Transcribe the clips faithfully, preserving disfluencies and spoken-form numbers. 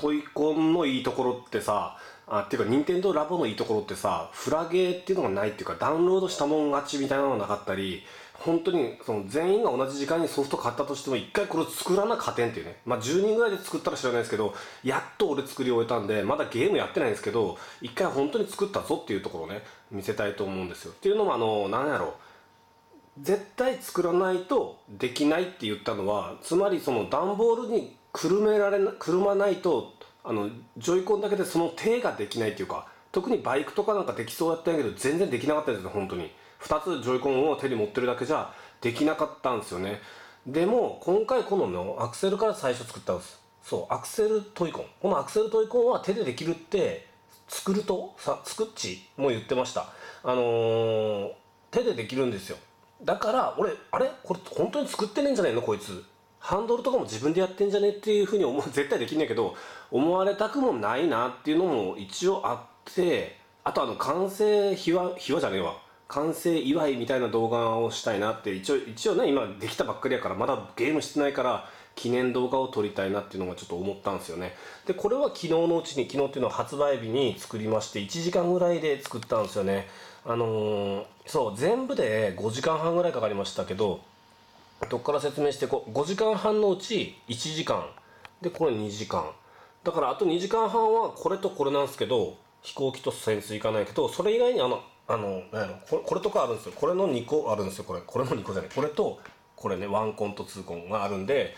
トイコンのいいところってさ、あっていうか任天堂ラボのいいところってさ、フラゲーっていうのがないっていうか、ダウンロードしたもん勝ちみたいなのがなかったり、本当にその全員が同じ時間にソフト買ったとしても一回これ作らな勝てんっていうね。まあじゅうにんぐらいで作ったら知らないですけど、やっと俺作り終えたんで、まだゲームやってないんですけど、一回本当に作ったぞっていうところをね、見せたいと思うんですよ。っていうのもあの、なんやろう。絶対作らないとできないって言ったのは、つまりその段ボールにくるめられな、くるまないと、あの、ジョイコンだけでその手ができないっていうか、特にバイクとかなんかできそうやったんやけど、全然できなかったんですよ、本当に。二つジョイコンを手に持ってるだけじゃできなかったんですよね。でも、今回こののアクセルから最初作ったんです。そう、アクセルトイコン。このアクセルトイコンは手でできるって、作ると、さ、作っちも言ってました。あのー、手でできるんですよ。だから、俺、あれこれ本当に作ってねえんじゃねえのこいつ。ハンドルとかも自分でやってんじゃねえっていうふうに思う、絶対できんねんけど、思われたくもないなっていうのも一応あって、あとあの、完成秘話、秘話じゃねえわ。完成祝いみたいな動画をしたいなって、一応、一応ね、今できたばっかりやから、まだゲームしてないから、記念動画を撮りたいなっていうのがちょっと思ったんですよね。で、これは昨日のうちに、昨日っていうのは発売日に作りまして、いちじかんぐらいで作ったんですよね。あのー、そう、全部でごじかんはんぐらいかかりましたけど、どっから説明していこう。ごじかんはんのうちいちじかん。で、これにじかん。だからあとにじかんはんはこれとこれなんですけど、飛行機と潜水艦ないけど、それ以外にあの、あの、なんやろ、これ、これとかあるんですよ。これのにこあるんですよ、これ。これのにこじゃない。これと、これね、ワンコンとツーコンがあるんで、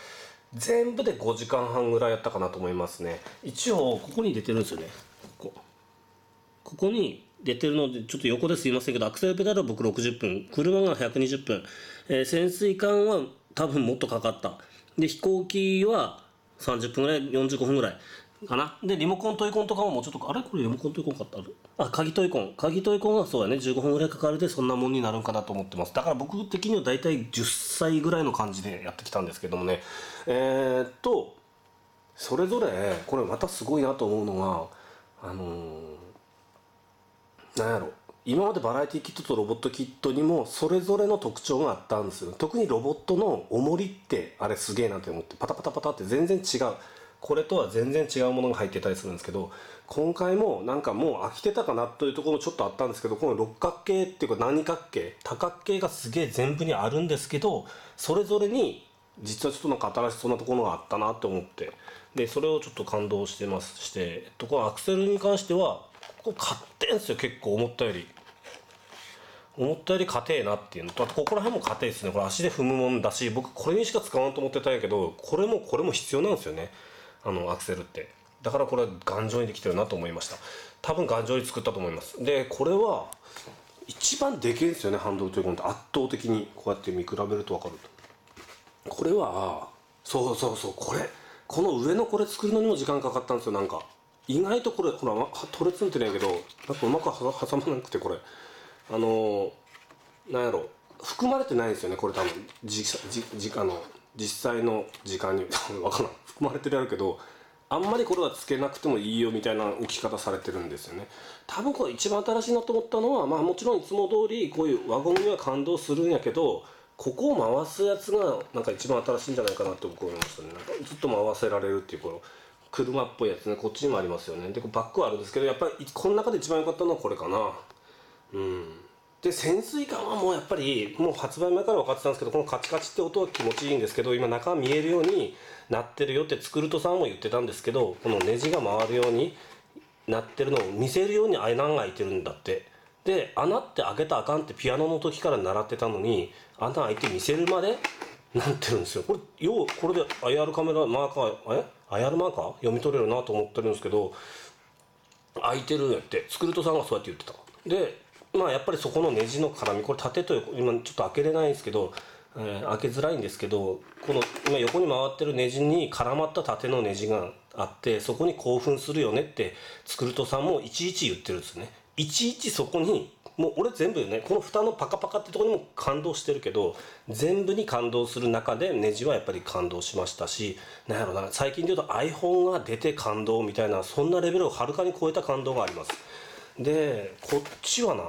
全部でごじかんはんぐらいやったかなと思いますね。一応、ここに出てるんですよね。ここ。ここに出てるので、ちょっと横ですいませんけど、アクセルペダルは僕ろくじゅっぷん、車がひゃくにじゅっぷん、えー、潜水艦は多分もっとかかった。で、飛行機はさんじゅっぷんぐらい、よんじゅうごふんぐらいかな。で、リモコントイコンとかももうちょっと、あれこれリモコントイコン買ったあるあ、鍵トイコン。鍵トイコンはそうだね、じゅうごふんぐらいかかるで、そんなもんになるんかなと思ってます。だから僕的には大体じゅっさいぐらいの感じでやってきたんですけどもね。えーっと、それぞれ、これまたすごいなと思うのが、あのー、なんやろ、今までバラエティキットとロボットキットにもそれぞれの特徴があったんですよ。特にロボットの重りってあれすげえなって思って、パタパタパタって全然違う、これとは全然違うものが入ってたりするんですけど、今回もなんかもう飽きてたかなというところもちょっとあったんですけど、この六角形っていうか何角形、多角形がすげえ全部にあるんですけど、それぞれに実はちょっとなんか新しそうなところがあったなって思って、でそれをちょっと感動してますして、えっと、このアクセルに関してはここ買ってんすよ、結構思ったより。思ったより硬えなっていうのと、あとここら辺も硬いですね。これ足で踏むもんだし、僕これにしか使わんと思ってたんやけど、これもこれも必要なんですよね。あの、アクセルって。だからこれ頑丈にできてるなと思いました。多分頑丈に作ったと思います。で、これは一番でけえんですよね、ハンドルということで。圧倒的に。こうやって見比べるとわかると。これは、そうそうそう、これ。この上のこれ作るのにも時間かかったんですよ、なんか。意外とこれ、ほら、取れつんてないけど、なんかうまく挟まなくて、これ。あのー、なんやろ、含まれてないんですよね、これ多分。じ、じ、じ、あの、実際の時間に、わからん。含まれてるやるけど、あんまりこれはつけなくてもいいよみたいな置き方されてるんですよね。多分これ一番新しいなと思ったのは、まあもちろんいつも通り、こういう輪ゴムには感動するんやけど、ここを回すやつが、なんか一番新しいんじゃないかなって僕思いましたね。なんかずっと回せられるっていう、この、車っぽいやつね、こっちにもありますよね。で、バックはあるんですけど、やっぱりこの中で一番良かったのはこれかな。うん。で、潜水艦はもうやっぱり、もう発売前から分かってたんですけど、このカチカチって音は気持ちいいんですけど、今中見えるようになってるよって作るとさんも言ってたんですけど、このネジが回るようになってるのを見せるように穴が開いてるんだって。で、穴って開けたらあかんってピアノの時から習ってたのに、穴開いて見せるまで、なってるんですよ。これ、よう、これで アイアール カメラマーカー、え ?アイアール マーカー読み取れるなと思ってるんですけど、開いてるんやって、スクルトさんがそうやって言ってた。で、まあやっぱりそこのネジの絡み、これ縦と横、今ちょっと開けれないんですけど、えー、開けづらいんですけど、この今横に回ってるネジに絡まった縦のネジがあって、そこに興奮するよねって、スクルトさんもいちいち言ってるんですね。いちいちそこに、もう俺全部ね、この蓋のパカパカってとこにも感動してるけど、全部に感動する中でネジはやっぱり感動しましたし、なんやろな、最近で言うと iPhone が出て感動みたいな、そんなレベルをはるかに超えた感動があります。で、こっちはな、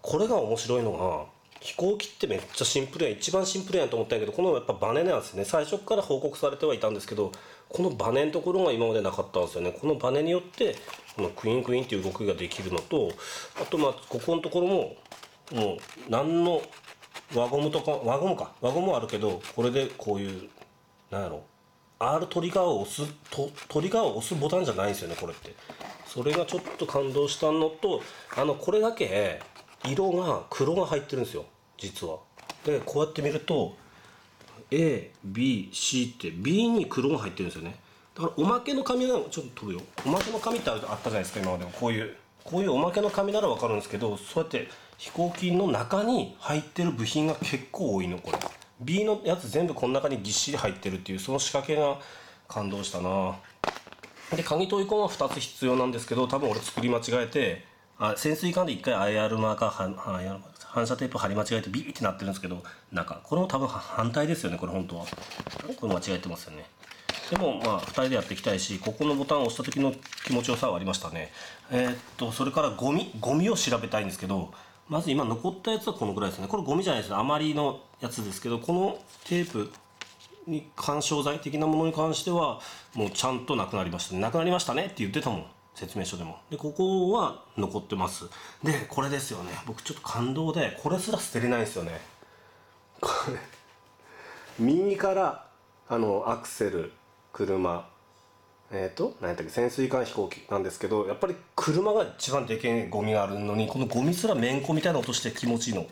これが面白いのが、飛行機ってめっちゃシンプルやん。一番シンプルやんと思ったんやけど、このやっぱバネなんですね。最初から報告されてはいたんですけど、このバネのところが今までなかったんですよね。このバネによってこのクインクインっていう動きができるのと、あとまあここのところももう何の輪ゴムとか輪ゴムか輪ゴムはあるけど、これでこういうなんやろ R トリガーを押すとトリガーを押すボタンじゃないんですよねこれって。それがちょっと感動したのと、あのこれだけ色が黒が入ってるんですよ実は。でこうやって見ると A、B、C って B に黒が入ってるんですよね。だからおまけの紙なの、ちょっと飛ぶよ、おまけの紙ってあったじゃないですか今までも。こういうこういうおまけの紙ならわかるんですけど、そうやって飛行機の中に入ってる部品が結構多いのこれ。 B のやつ全部この中にぎっしり入ってるっていう、その仕掛けが感動したな。で鍵とイコンはふたつ必要なんですけど、多分俺作り間違えて、あ潜水艦でいっかい アイアール マーカーは反射テープ貼り間違えてビーってなってるんですけど、なんかこれも多分反対ですよねこれ本当は。これ間違えてますよね。でもまあふたりでやっていきたいし、ここのボタンを押した時の気持ちよさはありましたね。えー、っとそれからゴミゴミを調べたいんですけど、まず今残ったやつはこのぐらいですね。これゴミじゃないですね、余りのやつですけど、このテープに緩衝材的なものに関してはもうちゃんとなくなりましたね。なくなりましたねって言ってたもん説明書でも。でここは残ってます。でこれですよね、僕ちょっと感動でこれすら捨てれないんですよねこれ右からあのアクセル車えっ、ー、と何やったっけ、潜水艦飛行機なんですけど、やっぱり車が一番でけえゴミがあるのに、このゴミすらめんこみたいな音して気持ちいいの、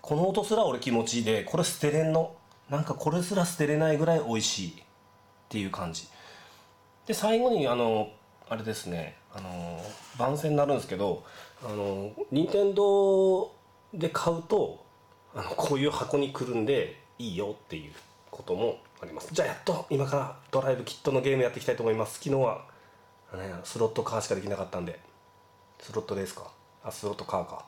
この音すら俺気持ちいいで、これ捨てれんの、なんかこれすら捨てれないぐらい美味しいっていう感じで、最後にあのあれですね、あの番宣になるんですけど、あの任天堂で買うとあのこういう箱にくるんでいいよっていうこともあります。じゃあやっと今からドライブキットのゲームやっていきたいと思います。昨日はあのスロットカーしかできなかったんで、スロットレースかあスロットカーか